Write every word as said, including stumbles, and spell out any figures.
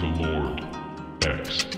THELXRD.X.